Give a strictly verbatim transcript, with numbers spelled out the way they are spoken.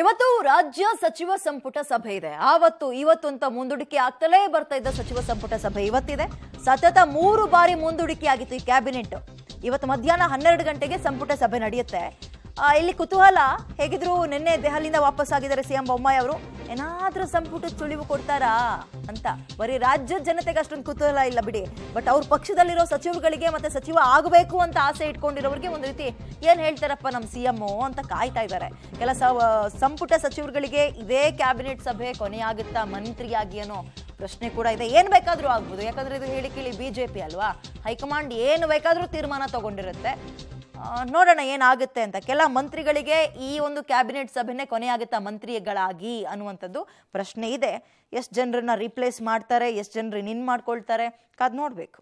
ಇವತ್ತು ರಾಜ್ಯ ಸಚಿವ ಸಂಪುಟ ಸಭೆ ಇದೆ. ಆವತ್ತು ಇವತ್ತು ಅಂತ ಮುಂದೂಡಿಕೆ ಆಗ್ತಲೇ ಬರ್ತಾ ಇದ್ದ ಸಚಿವ ಸಂಪುಟ ಸಭೆ ಇವತ್ತಿದೆ. ಸತತ ಮೂರು ಬಾರಿ ಮುಂದೂಡಿಕೆ ಆಗಿತ್ತು ಈ ಕ್ಯಾಬಿನೆಟ್. ಇವತ್ತು ಮಧ್ಯಾಹ್ನ ಹನ್ನೆರಡು ಗಂಟೆಗೆ ಸಂಪುಟ ಸಭೆ ನಡೆಯುತ್ತೆ. ಇಲ್ಲಿ ಕುತೂಹಲ ಹೇಗಿದ್ರು, ನಿನ್ನೆ ದೆಹಲಿಯಿಂದ ವಾಪಸ್ ಆಗಿದ್ದಾರೆ ಸಿಎಂ ಬೊಮ್ಮಾಯಿ ಅವರು. ಏನಾದರೂ ಸಂಪುಟದ ಸುಳಿವು ಕೊಡ್ತಾರಾ ಅಂತ ಬರೀ ರಾಜ್ಯದ ಜನತೆಗೆ ಅಷ್ಟೊಂದು ಕುತೂಹಲ ಇಲ್ಲ ಬಿಡಿ, ಬಟ್ ಅವ್ರ ಪಕ್ಷದಲ್ಲಿರೋ ಸಚಿವರುಗಳಿಗೆ ಮತ್ತೆ ಸಚಿವ ಆಗಬೇಕು ಅಂತ ಆಸೆ ಇಟ್ಕೊಂಡಿರೋರಿಗೆ ಒಂದು ರೀತಿ ಏನು ಹೇಳ್ತಾರಪ್ಪ ನಮ್ಮ ಸಿಎಂ ಅಂತ ಕಾಯ್ತಾ ಇದ್ದಾರೆ. ಕೆಲ ಸಂಪುಟ ಸಚಿವರುಗಳಿಗೆ ಇದೇ ಕ್ಯಾಬಿನೆಟ್ ಸಭೆ ಕೊನೆಯಾಗುತ್ತಾ ಮಂತ್ರಿಯಾಗಿ ಏನೋ ಪ್ರಶ್ನೆ ಕೂಡ ಇದೆ. ಏನು ಬೇಕಾದರೂ ಆಗ್ಬೋದು, ಯಾಕಂದರೆ ಇದು ಹೇಳಿ ಕೇಳಿ ಬಿಜೆಪಿ ಅಲ್ವಾ, ಹೈಕಮಾಂಡ್ ಏನು ಬೇಕಾದರೂ ತೀರ್ಮಾನ ತಗೊಂಡಿರುತ್ತೆ. ನೋಡೋಣ ಏನಾಗುತ್ತೆ ಅಂತ. ಕೆಲ ಮಂತ್ರಿಗಳಿಗೆ ಈ ಒಂದು ಕ್ಯಾಬಿನೆಟ್ ಸಭೆನೇ ಕೊನೆಯಾಗುತ್ತಾ ಮಂತ್ರಿಗಳಾಗಿ ಅನ್ನುವಂಥದ್ದು ಪ್ರಶ್ನೆ ಇದೆ. ಎಷ್ಟು ಜನರನ್ನ ರೀಪ್ಲೇಸ್ ಮಾಡ್ತಾರೆ, ಎಷ್ಟು ಜನರು ಇನ್ ಮಾಡ್ಕೊಳ್ತಾರೆ, ಕಾದ್ ನೋಡಬೇಕು.